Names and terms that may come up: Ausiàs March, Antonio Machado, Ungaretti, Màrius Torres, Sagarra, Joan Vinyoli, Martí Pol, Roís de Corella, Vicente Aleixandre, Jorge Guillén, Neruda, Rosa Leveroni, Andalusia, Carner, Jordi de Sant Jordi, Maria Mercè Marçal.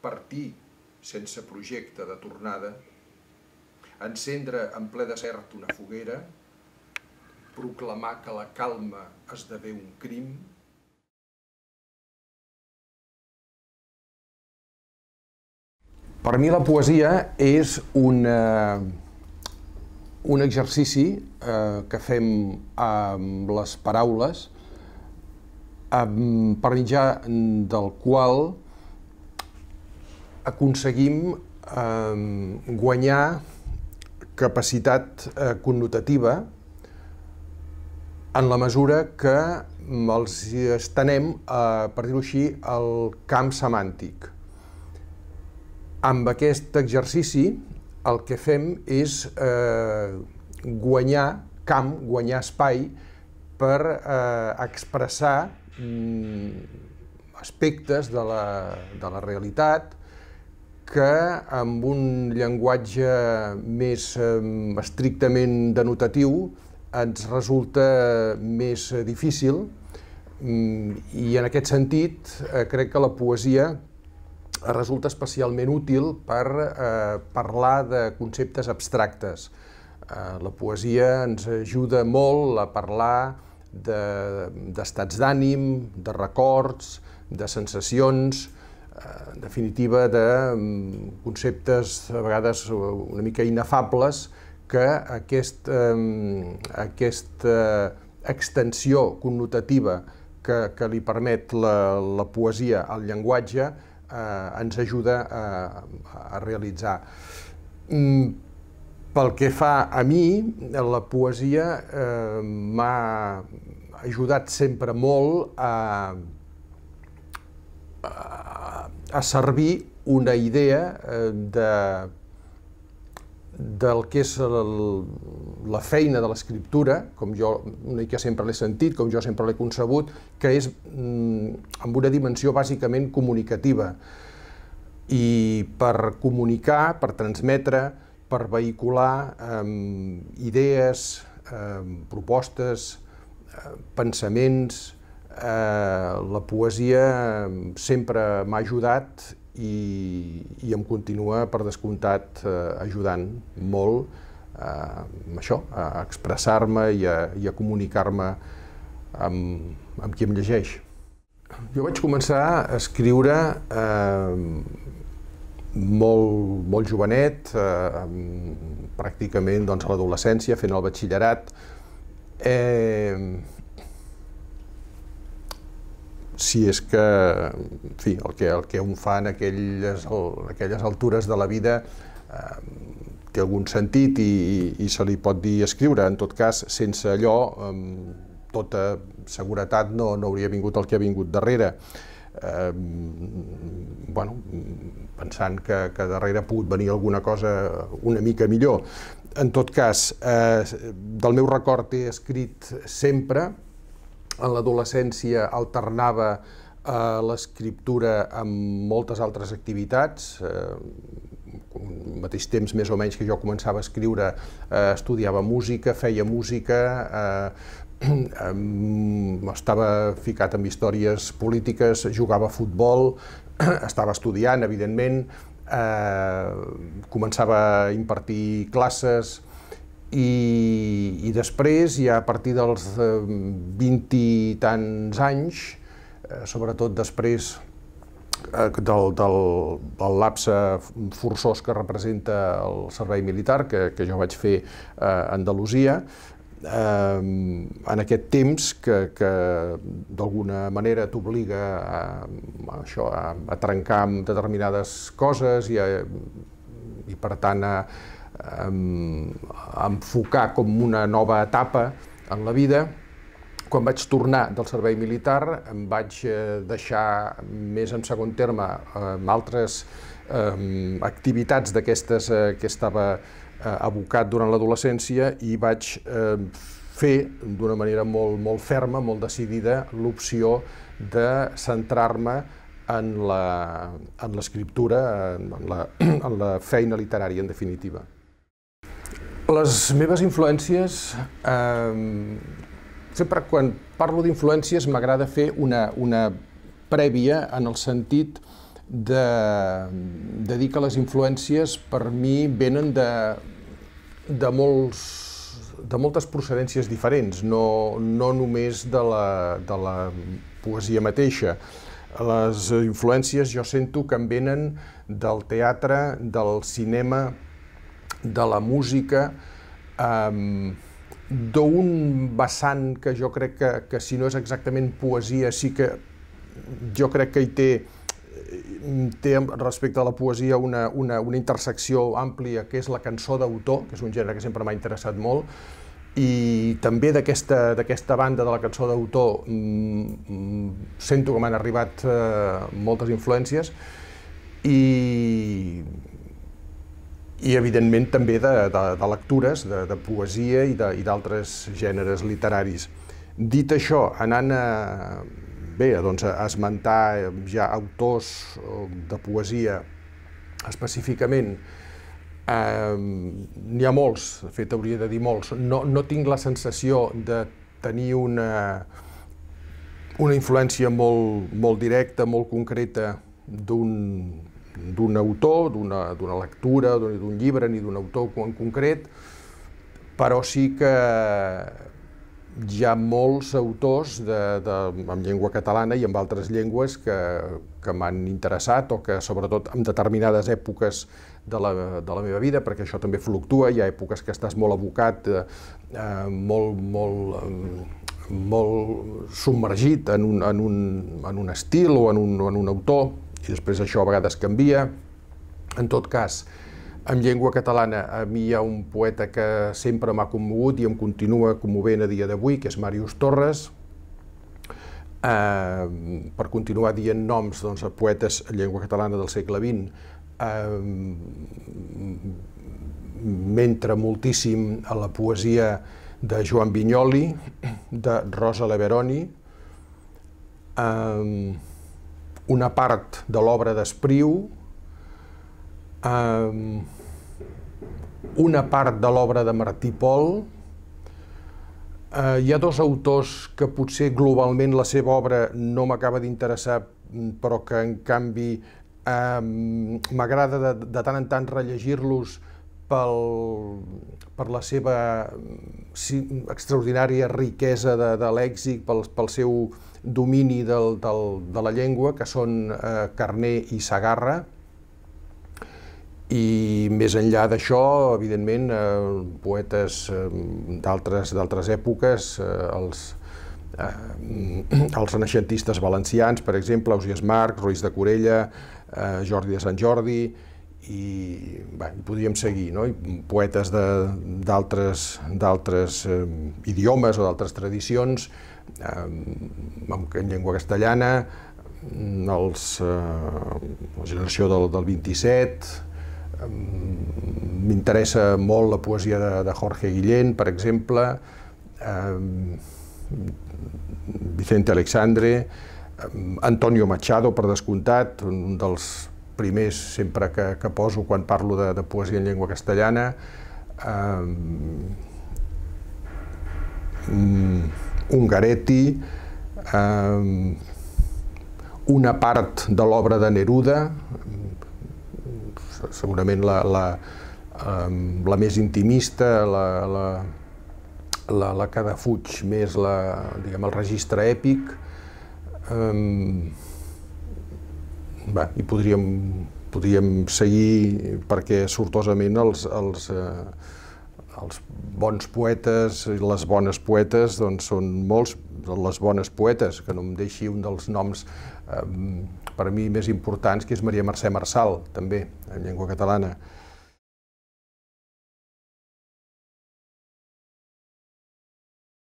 partir sense projecte de tornada, encendre en ple desert una foguera, proclamar que la calma esdevé un crim. Per mi la poesia és un exercici que fem amb les paraules, per mitjà del qual aconseguim guanyar capacitat connotativa en la mesura que els estenem, per dir-ho així, al camp semàntic. Amb aquest exercici el que fem és guanyar camp, guanyar espai per expressar aspectes de la realitat que amb un llenguatge més estrictament denotatiu ens resulta més difícil, i en aquest sentit crec que la poesia resulta especialment útil per parlar de conceptes abstractes. La poesia ens ajuda molt a parlar d'estats d'ànim, de records, de sensacions, en definitiva de conceptes a vegades una mica inefables que aquesta extensió connotativa que li permet la poesia al llenguatge ens ajuda a realitzar. Pel que fa a mi, la poesia m'ha ajudat sempre molt a servir una idea del que és la feina de l'escriptura, com jo una mica sempre l'he sentit, com jo sempre l'he concebut, que és amb una dimensió bàsicament comunicativa. I per comunicar, per transmetre, per vehicular idees, propostes, pensaments, la poesia sempre m'ha ajudat i em continua, per descomptat, ajudant molt amb això, a expressar-me i a comunicar-me amb qui em llegeix. Jo vaig començar a escriure molt jovenet, pràcticament a l'adolescència, fent el batxillerat. Si és que, en fi, el que un fa en aquelles altures de la vida té algun sentit i se li pot dir escriure. En tot cas, sense allò, amb tota seguretat no hauria vingut el que ha vingut darrere. Bueno, pensant que darrere ha pogut venir alguna cosa una mica millor. En tot cas, del meu record he escrit sempre. En l'adolescència alternava l'escriptura amb moltes altres activitats. Al mateix temps, més o menys que jo començava a escriure, estudiava música, feia música, estava ficat en històries polítiques, jugava a futbol, estava estudiant, evidentment, començava a impartir classes. I després, ja a partir dels 20 i tants anys, sobretot després del lapse forçós que representa el servei militar que jo vaig fer a Andalusia, en aquest temps que d'alguna manera t'obliga a trencar amb determinades coses i per tant a enfocar com una nova etapa en la vida. Quan vaig tornar del servei militar em vaig deixar més en segon terme altres activitats d'aquestes que estava abocat durant l'adolescència i vaig fer d'una manera molt ferma, molt decidida, l'opció de centrar-me en l'escriptura, en la feina literària, en definitiva. Les meves influències, sempre quan parlo d'influències m'agrada fer una prèvia en el sentit de dir que les influències per mi venen de moltes procedències diferents, no només de la poesia mateixa. Les influències jo sento que em venen del teatre, del cinema, de la música, d'un vessant que jo crec que si no és exactament poesia, sí que jo crec que hi té respecte a la poesia una intersecció àmplia, que és la cançó d'autor, que és un gènere que sempre m'ha interessat molt, i també d'aquesta banda de la cançó d'autor sento que m'han arribat moltes influències i evidentment també de lectures, de poesia i d'altres gèneres literaris. Dit això, anant a esmentar ja autors de poesia específicament, n'hi ha molts, de fet hauria de dir molts. No tinc la sensació de tenir una influència molt directa, molt concreta d'un autor, d'una lectura, d'un llibre, ni d'un autor en concret, però sí que hi ha molts autors en llengua catalana i en altres llengües que m'han interessat o que, sobretot, en determinades èpoques de la meva vida, perquè això també fluctua, hi ha èpoques que estàs molt abocat, molt submergit en un estil o en un autor, i després això a vegades canvia. En tot cas, en llengua catalana, a mi hi ha un poeta que sempre m'ha commogut i em continua commovent a dia d'avui, que és Màrius Torres. Per continuar dient noms a poetes en llengua catalana del segle XX, m'entra moltíssim a la poesia de Joan Vinyoli, de Rosa Leveroni, una part de l'obra d'Espriu, una part de l'obra de Martí Pol. Hi ha dos autors que potser globalment la seva obra no m'acaba d'interessar, però que en canvi m'agrada de tant en tant rellegir-los per la seva extraordinària riquesa de lèxic, pel seu domini de la llengua, que són Carner i Sagarra. I més enllà d'això, evidentment, poetes d'altres èpoques, els renaixentistes valencians, per exemple, Ausiàs March, Roís de Corella, Jordi de Sant Jordi, i podríem seguir, poetes d'altres idiomes o d'altres tradicions, en llengua castellana, la generació del 27... M'interessa molt la poesia de Jorge Guillén, per exemple, Vicente Aleixandre, Antonio Machado, per descomptat, un dels primers sempre que poso quan parlo de poesia en llengua castellana, Ungaretti, una part de l'obra de Neruda, segurament la més intimista, la que defuig més el registre èpic. I podríem seguir, perquè sortosament els bons poetes i les bones poetes són molts, les bones poetes, que no em deixi un dels noms per a mi més importants, que és Maria Mercè Marçal, també, en llengua catalana.